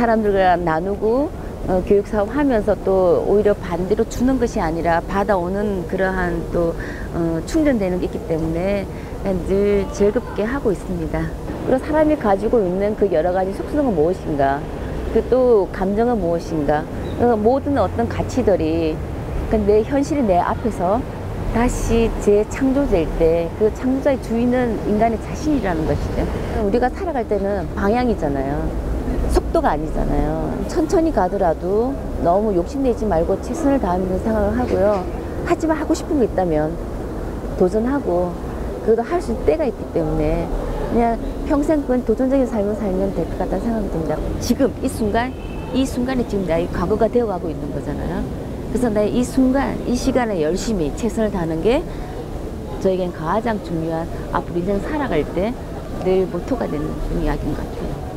사람들과 나누고 교육사업 하면서 또 오히려 반대로 주는 것이 아니라 받아오는 그러한 또 충전되는 게 있기 때문에 늘 즐겁게 하고 있습니다. 그리고 사람이 가지고 있는 그 여러 가지 속성은 무엇인가, 그 또 감정은 무엇인가, 모든 어떤 가치들이 내 현실이 내 앞에서 다시 재창조될 때 그 창조자의 주인은 인간의 자신이라는 것이죠. 우리가 살아갈 때는 방향이잖아요. 속도가 아니잖아요. 천천히 가더라도 너무 욕심내지 말고 최선을 다하면서 생각을 하고요. 하지만 하고 싶은 게 있다면 도전하고, 그것도 할 수 있는 때가 있기 때문에 그냥 평생 그건 도전적인 삶을 살면 될 것 같다는 생각이 듭니다. 지금 이 순간, 이 순간이 지금 나의 과거가 되어가고 있는 거잖아요. 그래서 나의 이 순간, 이 시간에 열심히 최선을 다하는 게 저에겐 가장 중요한 앞으로 인생 살아갈 때 늘 모토가 되는 이야기인 것 같아요.